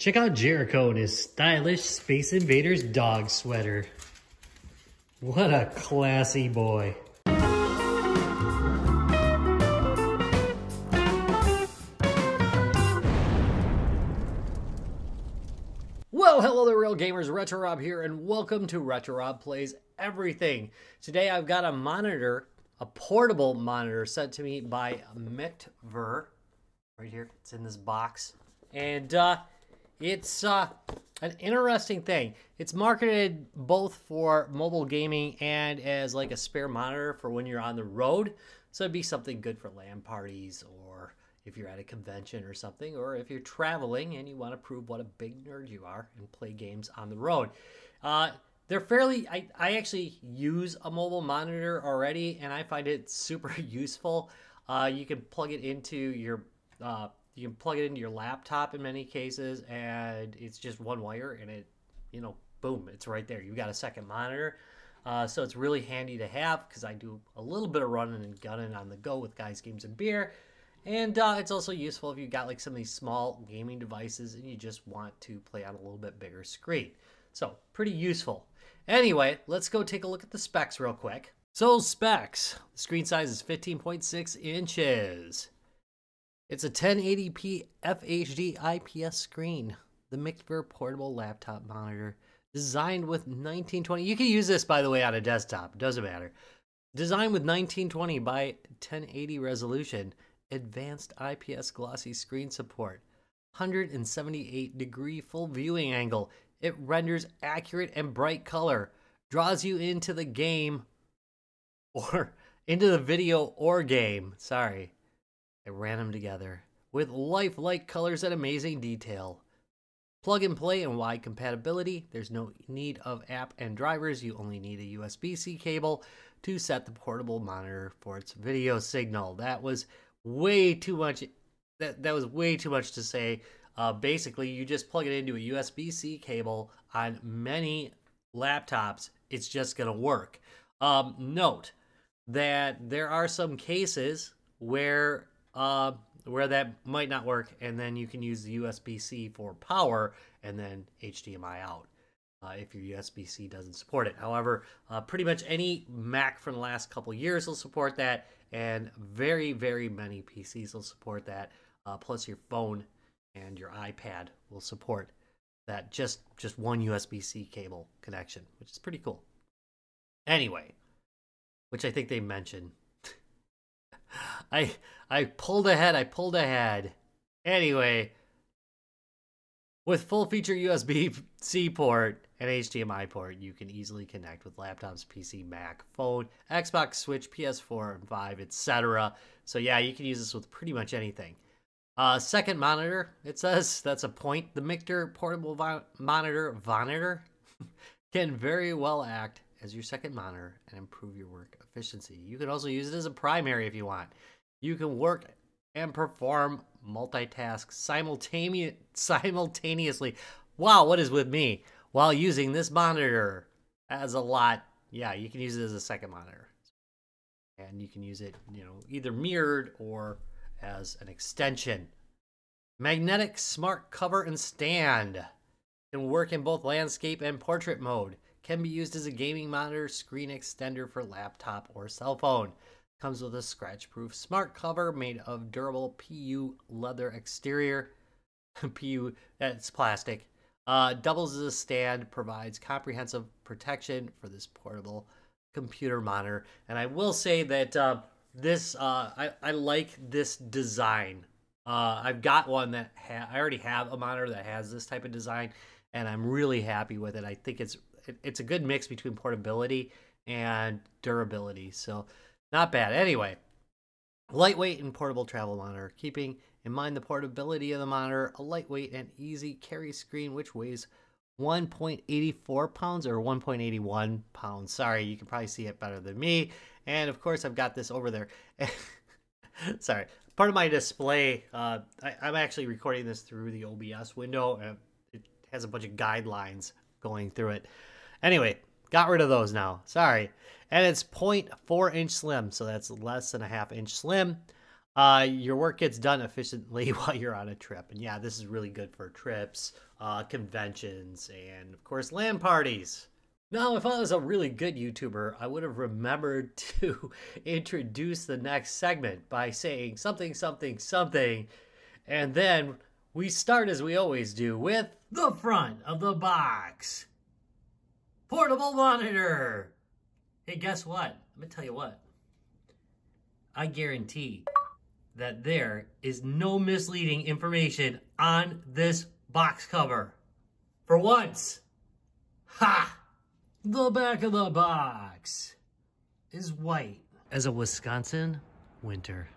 Check out Jericho and his stylish Space Invaders dog sweater. What a classy boy. Well, hello there, real gamers. Retro Rob here, and welcome to Retro Rob Plays Everything. Today I've got a monitor, a portable monitor sent to me by Miktver. Right here, it's in this box. And it's an interesting thing. It's marketed both for mobile gaming and as like a spare monitor for when you're on the road. So it'd be something good for LAN parties, or if you're at a convention or something, or if you're traveling and you want to prove what a big nerd you are and play games on the road. They're fairly, I actually use a mobile monitor already, and I find it super useful. You can plug it into your laptop in many cases, and it's just one wire, and it, you know, boom, it's right there. You've got a second monitor. So it's really handy to have, because I do a little bit of running and gunning on the go with Guys, Games, and Beer. And it's also useful if you've got like some of these small gaming devices and you just want to play on a little bit bigger screen. So pretty useful. Anyway, let's go take a look at the specs real quick. So specs, the screen size is 15.6 inches. It's a 1080p FHD IPS screen. The Miktver portable laptop monitor, designed with 1920. You can use this, by the way, on a desktop. It doesn't matter. Designed with 1920 by 1080 resolution. Advanced IPS glossy screen support. 178-degree full viewing angle. It renders accurate and bright color. Draws you into the game or into the video or game. Sorry. I ran them together, with lifelike colors and amazing detail. Plug and play and wide compatibility. There's no need of app and drivers. You only need a USB-C cable to set the portable monitor for its video signal. That was way too much. That was way too much to say. Basically, you just plug it into a USB-C cable on many laptops. It's just gonna work. Note that there are some cases where that might not work, and then you can use the USB-C for power and then HDMI out if your USB-C doesn't support it. However, pretty much any Mac from the last couple years will support that, and very, very many PCs will support that, plus your phone and your iPad will support that, just one USB-C cable connection, which is pretty cool. Anyway, which I think they mentioned. I pulled ahead. Anyway, with full feature USB-C port and HDMI port, you can easily connect with laptops, PC, Mac, phone, Xbox, Switch, PS4, and 5, etc. So yeah, you can use this with pretty much anything. Second monitor, it says, that's a point. The Miktver portable monitor can very well act as your second monitor and improve your work efficiency. You can also use it as a primary if you want. You can work and perform multitask simultaneously. Wow, what is with me? While using this monitor, as a lot. Yeah, you can use it as a second monitor. And you can use it, you know, either mirrored or as an extension. Magnetic smart cover and stand. Can work in both landscape and portrait mode. Can be used as a gaming monitor, screen extender for laptop or cell phone. Comes with a scratch-proof smart cover made of durable PU leather exterior. PU, that's plastic. Doubles as a stand, provides comprehensive protection for this portable computer monitor. And I will say that I like this design. I've got one that I already have a monitor that has this type of design, and I'm really happy with it. I think it's a good mix between portability and durability. So not bad. Anyway, lightweight and portable travel monitor. Keeping in mind the portability of the monitor, a lightweight and easy carry screen, which weighs 1.84 pounds or 1.81 pounds. Sorry, you can probably see it better than me. And of course, I've got this over there. Sorry. Part of my display, I'm actually recording this through the OBS window, and it has a bunch of guidelines going through it. Anyway, got rid of those now. Sorry. And it's 0.4 inch slim, so that's less than a half inch slim. Your work gets done efficiently while you're on a trip. And yeah, this is really good for trips, conventions, and of course, LAN parties. Now, if I was a really good YouTuber, I would have remembered to introduce the next segment by saying something, something, something. And then we start, as we always do, with the front of the box. Portable monitor. Hey, guess what? I'm going to tell you what. I guarantee that there is no misleading information on this box cover. For once. Ha! The back of the box is white as a Wisconsin winter.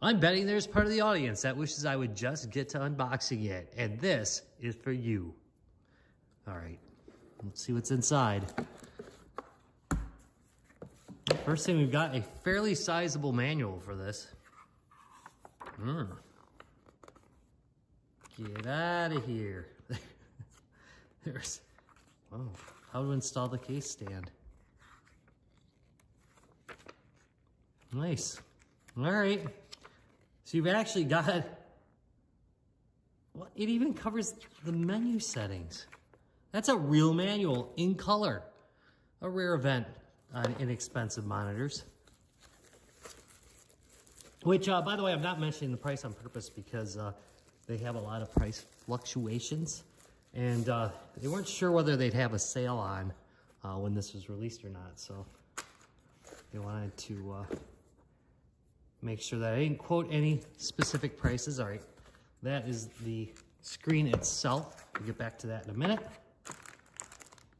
I'm betting there's part of the audience that wishes I would just get to unboxing it, and this is for you. All right, let's see what's inside. First thing, we've got a fairly sizable manual for this. Get out of here. There's, oh, how to install the case stand. Nice. All right. So you've actually got, well, it even covers the menu settings. That's a real manual in color. A rare event on inexpensive monitors. Which, by the way, I'm not mentioning the price on purpose because they have a lot of price fluctuations. And they weren't sure whether they'd have a sale on when this was released or not. So they wanted to make sure that I didn't quote any specific prices. All right, that is the screen itself. We'll get back to that in a minute.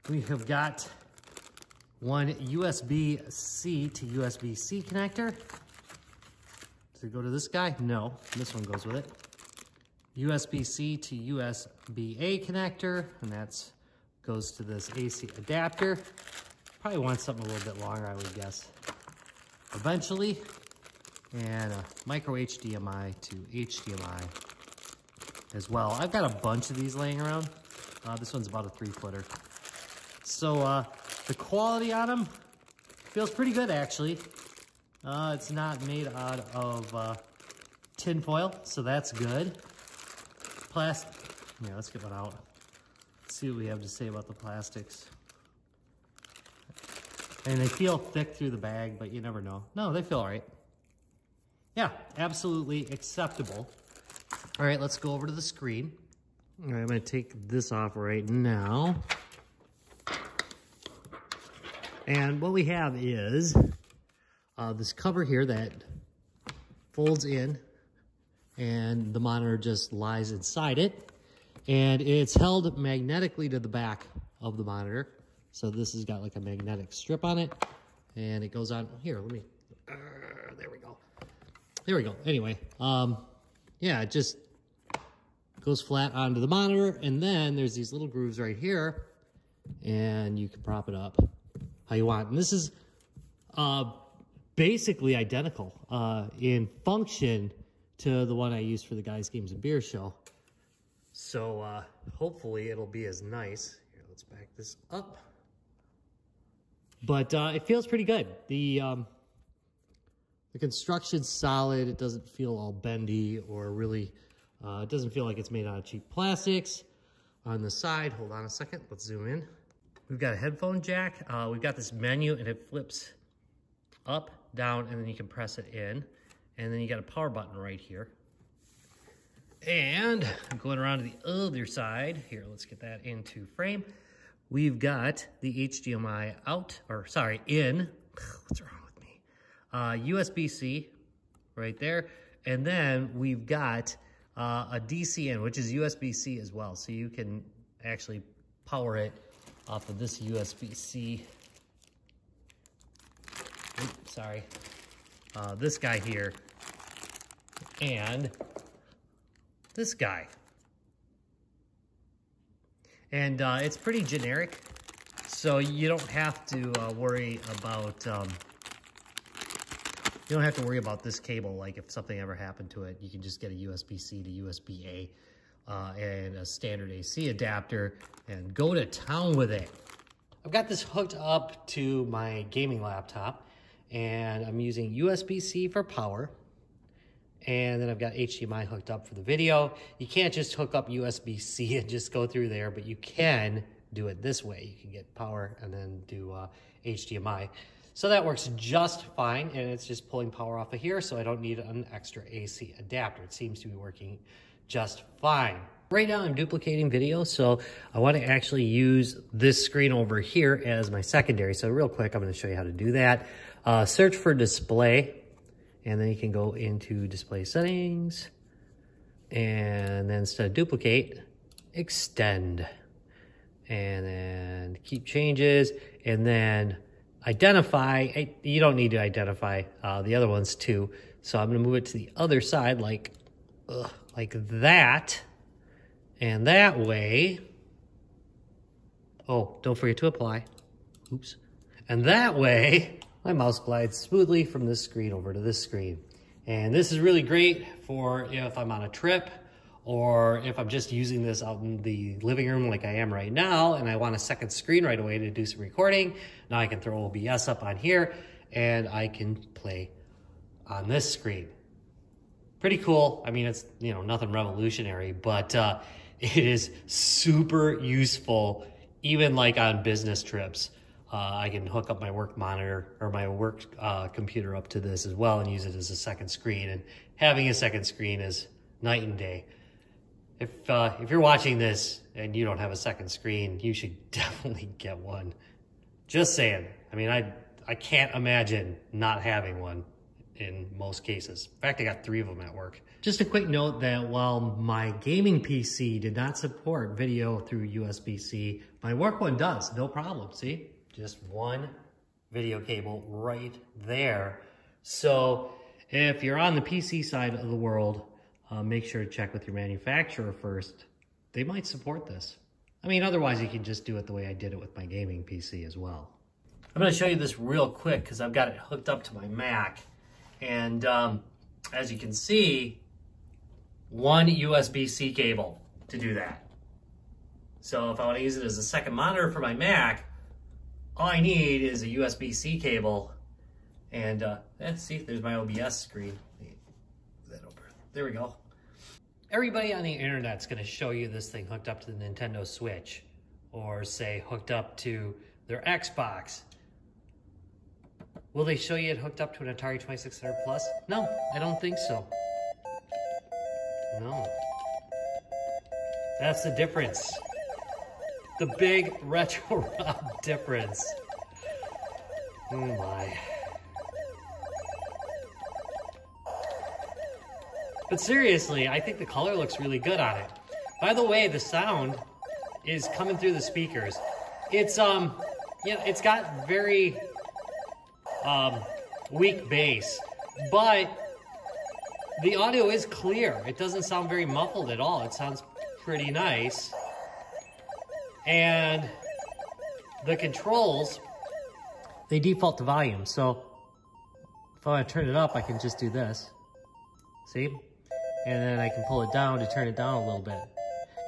We have got one USB-C to USB-C connector. Does it go to this guy? No, this one goes with it. USB-C to USB-A connector, and that goes to this AC adapter. Probably want something a little bit longer, I would guess, eventually. And a micro HDMI to HDMI as well. I've got a bunch of these laying around. This one's about a 3-footer. So the quality on them feels pretty good, actually. It's not made out of tin foil, so that's good. Plastic. Yeah, let's get one out. Let's see what we have to say about the plastics. And they feel thick through the bag, but you never know. No, they feel all right. Yeah, absolutely acceptable. All right, let's go over to the screen. All right, I'm gonna take this off right now. And what we have is this cover here that folds in, and the monitor just lies inside it, and it's held magnetically to the back of the monitor. So this has got like a magnetic strip on it, and it goes on here. Let me, there we go. There we go. Anyway, yeah, it just goes flat onto the monitor, and then there's these little grooves right here, and you can prop it up how you want. And this is basically identical in function to the one I used for the Guys, Games, and Beer show. So hopefully it'll be as nice. Here, let's back this up. But it feels pretty good. The construction's solid. It doesn't feel all bendy or really, it doesn't feel like it's made out of cheap plastics. On the side, hold on a second, let's zoom in. We've got a headphone jack. We've got this menu and it flips up, down, and then you can press it in. And then you got a power button right here. And going around to the other side, here, let's get that into frame. We've got the HDMI out, or sorry, in. What's wrong with me? USB-C right there. And then we've got a DC in, which is USB-C as well. So you can actually power it off of this USB-C. Oops, sorry. This guy here, and this guy. And it's pretty generic, so you don't have to worry about, you don't have to worry about this cable, like if something ever happened to it, you can just get a USB-C to USB-A and a standard AC adapter and go to town with it. I've got this hooked up to my gaming laptop. and I'm using USB-C for power. And then I've got HDMI hooked up for the video. You can't just hook up USB-C and just go through there, but you can do it this way. You can get power and then do HDMI. So that works just fine, and it's just pulling power off of here, so I don't need an extra AC adapter. It seems to be working just fine. Right now I'm duplicating video, so I want to actually use this screen over here as my secondary. So real quick, I'm going to show you how to do that. Search for display, and then you can go into display settings, and then instead of duplicate, extend, and then keep changes, and then identify. You don't need to identify the other ones too. So I'm going to move it to the other side like that. And that way, oh, don't forget to apply. Oops. And that way, my mouse glides smoothly from this screen over to this screen. And this is really great for if I'm on a trip or if I'm just using this out in the living room like I am right now and I want a second screen right away to do some recording. Now I can throw OBS up on here and I can play on this screen. Pretty cool. I mean, it's, you know, nothing revolutionary, but it is super useful, even like on business trips. I can hook up my work monitor or my work computer up to this as well and use it as a second screen. And having a second screen is night and day. If you're watching this and you don't have a second screen, you should definitely get one. Just saying. I mean, I can't imagine not having one in most cases. In fact, I got 3 of them at work. Just a quick note that while my gaming PC did not support video through USB-C, my work one does, no problem. See? Just one video cable right there. So if you're on the PC side of the world, make sure to check with your manufacturer first. They might support this. I mean, otherwise you can just do it the way I did it with my gaming PC as well. I'm gonna show you this real quick because I've got it hooked up to my Mac. And as you can see, one USB-C cable to do that. So if I want to use it as a second monitor for my Mac, all I need is a USB-C cable. And let's see, there's my OBS screen. That over. There we go. Everybody on the internet's going to show you this thing hooked up to the Nintendo Switch, or say hooked up to their Xbox. Will they show you it hooked up to an Atari 2600 Plus? No, I don't think so. No. That's the difference. The big Retro Rob difference. Oh my. But seriously, I think the color looks really good on it. By the way, the sound is coming through the speakers. It's, you know, it's got very weak bass, but the audio is clear. It doesn't sound very muffled at all. It sounds pretty nice. And the controls, they default to volume. So if I want to turn it up, I can just do this. See? And then I can pull it down to turn it down a little bit.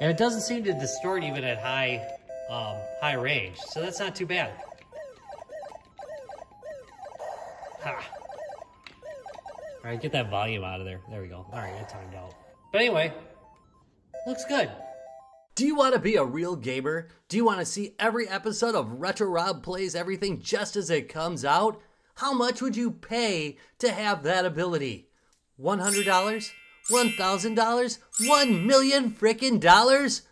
And it doesn't seem to distort even at high range. So that's not too bad. Ha. All right, get that volume out of there. There we go. All right, I timed out. But anyway, looks good. Do you want to be a real gamer? Do you want to see every episode of Retro Rob Plays Everything just as it comes out? How much would you pay to have that ability? $100? $1,000? $1 million frickin' dollars?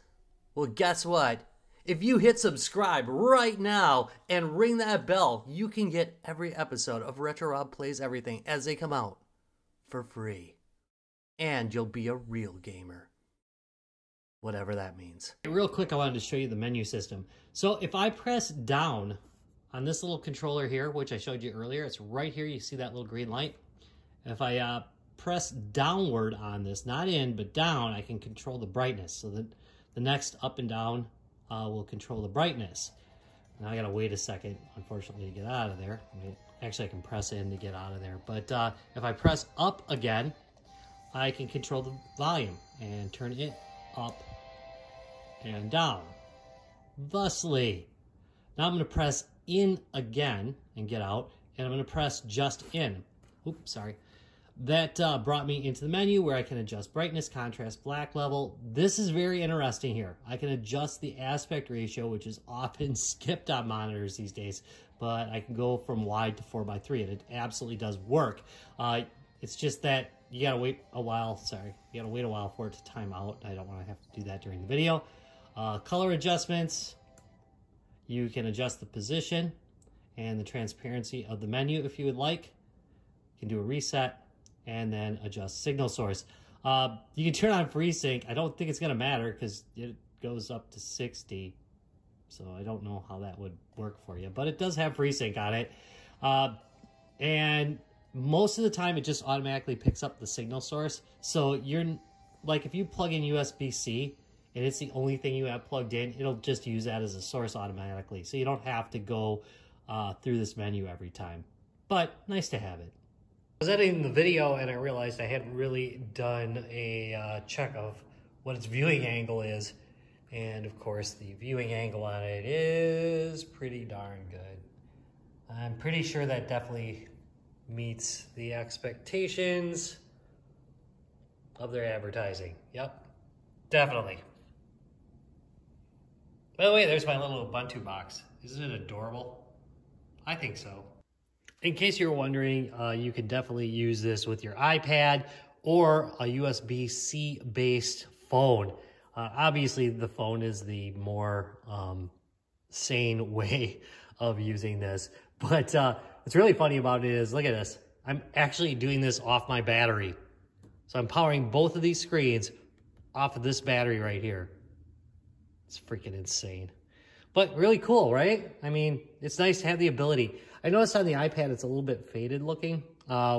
Well, guess what? If you hit subscribe right now and ring that bell, you can get every episode of Retro Rob Plays Everything as they come out for free. And you'll be a real gamer. Whatever that means. Real quick, I wanted to show you the menu system. So if I press down on this little controller here, which I showed you earlier, it's right here. You see that little green light? If I press downward on this, not in, but down, I can control the brightness. So that the next up and down will control the brightness. Now I gotta wait a second, unfortunately, to get out of there. I mean, actually, I can press in to get out of there. But if I press up again, I can control the volume and turn it up and down. Thusly, now I'm gonna press in again and get out, and I'm going to press just in. Oops, sorry. That brought me into the menu where I can adjust brightness, contrast, black level. This is very interesting here. I can adjust the aspect ratio, which is often skipped on monitors these days, but I can go from wide to 4:3, and it absolutely does work. It's just that you gotta wait a while. Sorry, you gotta wait a while for it to time out. I don't want to have to do that during the video. Color adjustments. You can adjust the position and the transparency of the menu if you would like. You can do a reset. And then adjust signal source. You can turn on FreeSync. I don't think it's going to matter because it goes up to 60. So I don't know how that would work for you. But it does have FreeSync on it. And most of the time, it just automatically picks up the signal source. So you're like, if you plug in USB-C and it's the only thing you have plugged in, it'll just use that as a source automatically. So you don't have to go through this menu every time. But nice to have it. I was editing the video and I realized I hadn't really done a check of what its viewing angle is, and of course the viewing angle on it is pretty darn good. I'm pretty sure that definitely meets the expectations of their advertising. Yep, definitely. By the way, there's my little Ubuntu box. Isn't it adorable? I think so. In case you're wondering, you can definitely use this with your iPad or a USB-C based phone. Obviously, the phone is the more sane way of using this. But what's really funny about it is, look at this. I'm actually doing this off my battery. So I'm powering both of these screens off of this battery right here. It's freaking insane. But really cool, right? I mean, it's nice to have the ability. I noticed on the iPad it's a little bit faded looking,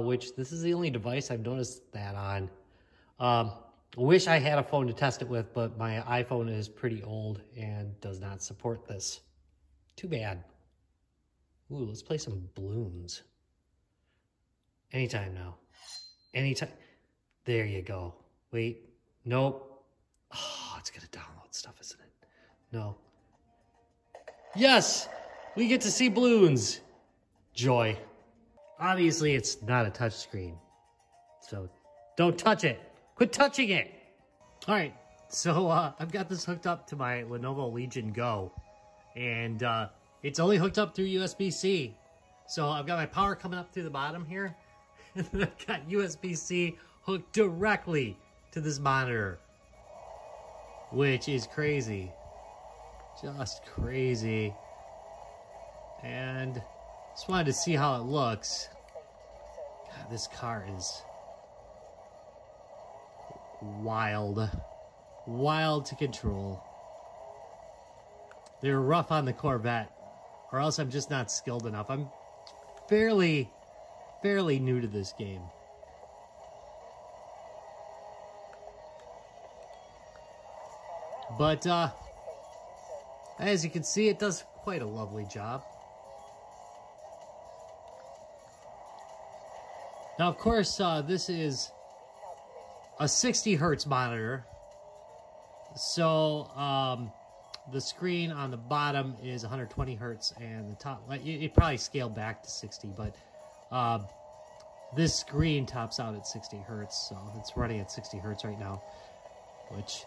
which this is the only device I've noticed that on. I wish I had a phone to test it with, but my iPhone is pretty old and does not support this. Too bad. Ooh, let's play some Bloons. Anytime now. Anytime. There you go. Wait. Nope. Oh, it's going to download stuff, isn't it? No. Yes! We get to see Bloons. Joy. Obviously, it's not a touch screen. So don't touch it. Quit touching it. All right. So I've got this hooked up to my Lenovo Legion Go. And it's only hooked up through USB-C. So I've got my power coming up through the bottom here. And then I've got USB-C hooked directly to this monitor. Which is crazy. Just crazy. And just wanted to see how it looks. God, this car is wild. Wild to control. They were rough on the Corvette, or else I'm just not skilled enough. I'm fairly new to this game. But as you can see, it does quite a lovely job. Now, of course, this is a 60 hertz monitor, so the screen on the bottom is 120 hertz, and the top, it probably scaled back to 60, but this screen tops out at 60 hertz, so it's running at 60 hertz right now, which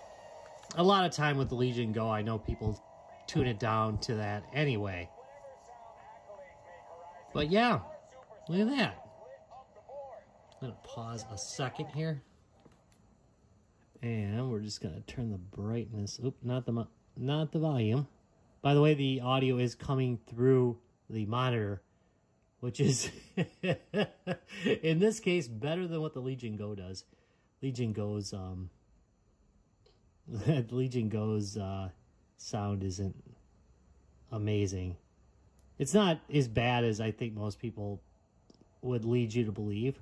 a lot of time with the Legion Go, I know people tune it down to that anyway. But yeah, look at that. I'm going to pause a second here. And we're just going to turn the brightness. Oop, not the volume. By the way, the audio is coming through the monitor, which is, in this case, better than what the Legion Go does. Legion Go's sound isn't amazing. It's not as bad as I think most people would lead you to believe.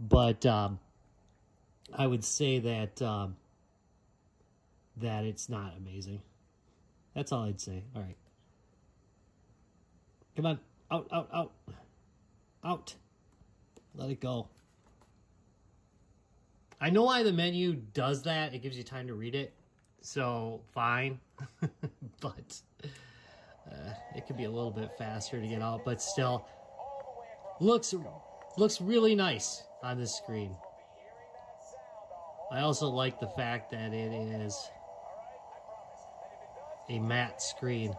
But I would say that that it's not amazing. That's all I'd say. All right. Come on. Out, out, out. Out. Let it go. I know why the menu does that. It gives you time to read it. So, fine. But it could be a little bit faster to get out. But still, Looks really nice on this screen. I also like the fact that it is a matte screen,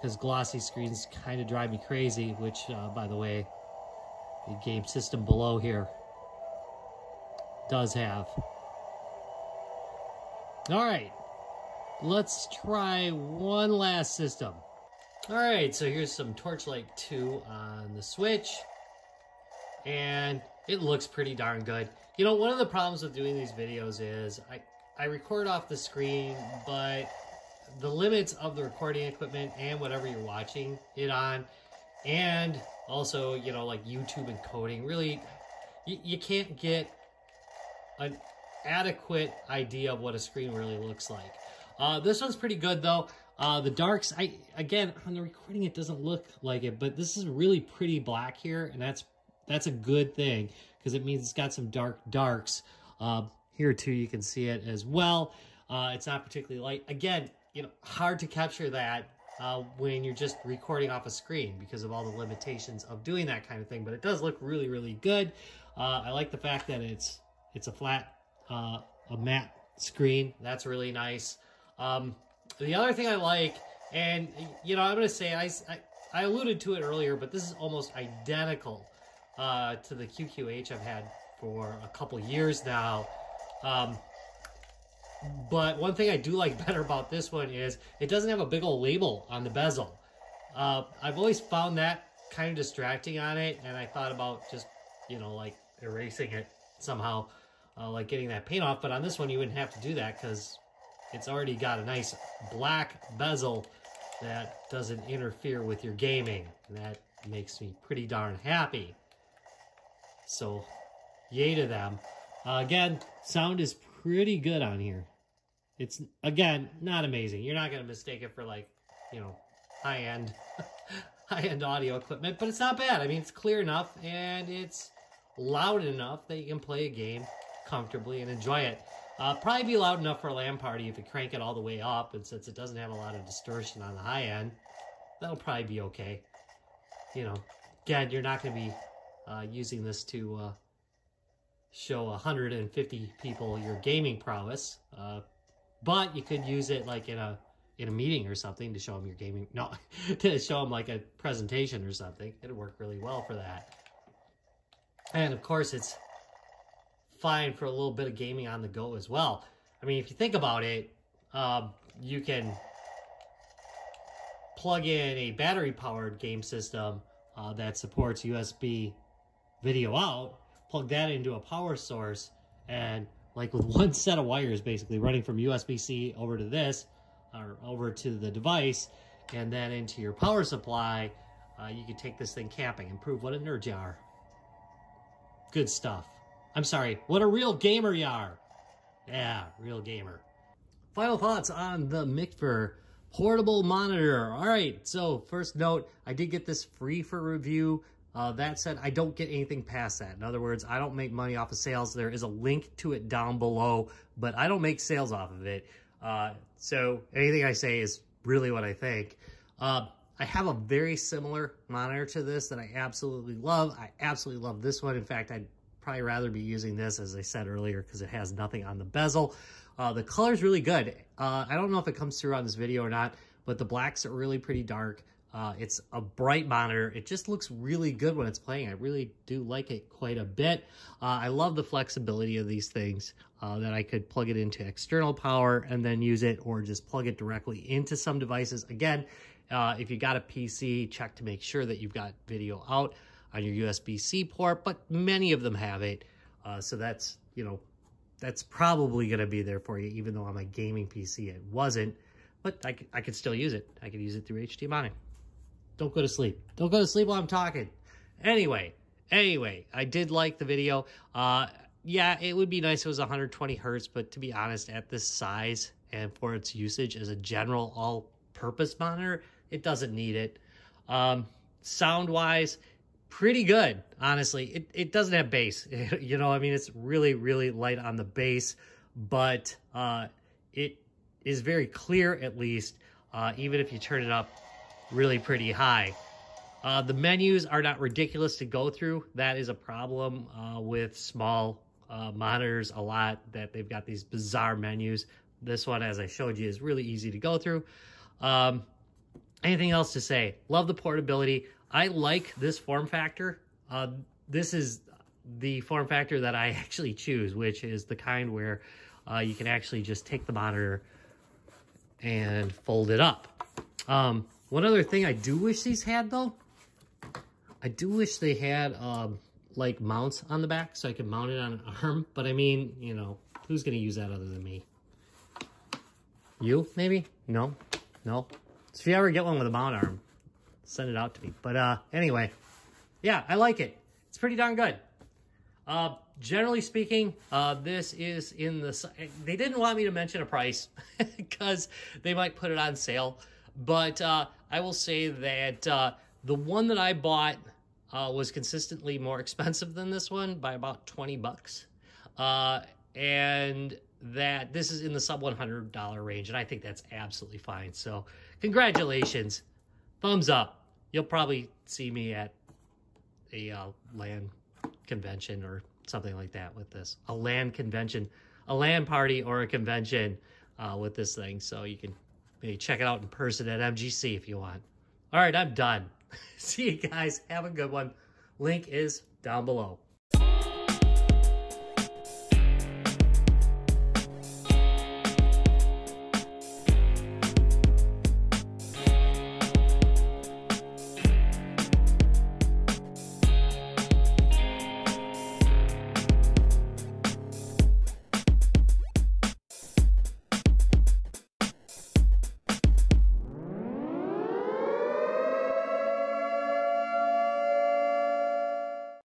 because glossy screens kind of drive me crazy, which, by the way, the game system below here does have. Alright, let's try one last system. Alright, so here's some Torchlight 2 on the Switch, and it looks pretty darn good. You know, one of the problems with doing these videos is I record off the screen, but the limits of the recording equipment and whatever you're watching it on, and also, you know, like YouTube encoding, really, you can't get an adequate idea of what a screen really looks like. This one's pretty good, though. The darks, again, on the recording it doesn't look like it, but this is really pretty black here, and that's a good thing, because it means it's got some darks. Here, too, you can see it as well. It's not particularly light. Again, you know, hard to capture that when you're just recording off a screen because of all the limitations of doing that kind of thing, but it does look really, really good. I like the fact that it's a flat, a matte screen. That's really nice. The other thing I like, and, you know, I'm going to say, I alluded to it earlier, but this is almost identical to the QQH I've had for a couple years now. But one thing I do like better about this one is it doesn't have a big old label on the bezel. I've always found that kind of distracting on it, and I thought about just, you know, like erasing it somehow, like getting that paint off. But on this one, you wouldn't have to do that because it's already got a nice black bezel that doesn't interfere with your gaming. And that makes me pretty darn happy. So, yay to them. Again, sound is pretty good on here. It's, again, not amazing. You're not going to mistake it for, like, you know, high-end high-end audio equipment, but it's not bad. I mean, it's clear enough, and it's loud enough that you can play a game comfortably and enjoy it. Probably be loud enough for a LAN party if you crank it all the way up, and since it doesn't have a lot of distortion on the high end, that'll probably be okay. You know, again, you're not going to be using this to show 150 people your gaming prowess, but you could use it like in a meeting or something to show them your gaming, no, to show them like a presentation or something. It'd work really well for that. And of course, it's fine for a little bit of gaming on the go as well. I mean, if you think about it, you can plug in a battery-powered game system that supports USB video out, plug that into a power source, and like with one set of wires basically running from USB-C over to this, or over to the device, and then into your power supply, you can take this thing camping and prove what a nerd you are. Good stuff. I'm sorry, what a real gamer you are. Yeah, real gamer. Final thoughts on the Miktver portable monitor. All right, so first note, I did get this free for review. That said, I don't get anything past that. In other words, I don't make money off of sales. There is a link to it down below, but I don't make sales off of it. So anything I say is really what I think. I have a very similar monitor to this that I absolutely love. I absolutely love this one. In fact, I'd probably rather be using this, as I said earlier, because it has nothing on the bezel. The color is really good. I don't know if it comes through on this video or not, but the blacks are really pretty dark. It's a bright monitor. It just looks really good when it's playing. I really do like it quite a bit. I love the flexibility of these things, that I could plug it into external power and then use it, or just plug it directly into some devices. Again, if you got a PC, check to make sure that you've got video out on your USB-C port, but many of them have it. So that's, you know, that's probably going to be there for you, even though on my gaming PC it wasn't. But I could still use it. I could use it through HDMI. Don't go to sleep. Don't go to sleep while I'm talking. Anyway, I did like the video. Yeah, it would be nice if it was 120 hertz, but to be honest, at this size and for its usage as a general all-purpose monitor, it doesn't need it. Sound-wise, pretty good, honestly. It doesn't have bass. You know, I mean, it's really, really light on the bass, but it is very clear, at least, even if you turn it up really pretty high. The menus are not ridiculous to go through. That is a problem with small monitors a lot, that they've got these bizarre menus. This one, as I showed you, is really easy to go through. Anything else to say? Love the portability. I like this form factor. This is the form factor that I actually choose, which is the kind where you can actually just take the monitor and fold it up. One other thing I do wish these had, though, I do wish they had like mounts on the back so I could mount it on an arm. But I mean, you know, who's going to use that other than me? You, maybe? No, no. So if you ever get one with a mount arm, send it out to me. But anyway, yeah, I like it. It's pretty darn good. Generally speaking, this is in the... They didn't want me to mention a price because they might put it on sale. But I will say that the one that I bought was consistently more expensive than this one by about 20 bucks. And that this is in the sub $100 range, and I think that's absolutely fine. So congratulations. Thumbs up. You'll probably see me at a LAN convention or something like that with this. A LAN convention, a LAN party or a convention with this thing. So you can... Maybe check it out in person at MGC if you want. All right, I'm done. See you guys. Have a good one. Link is down below.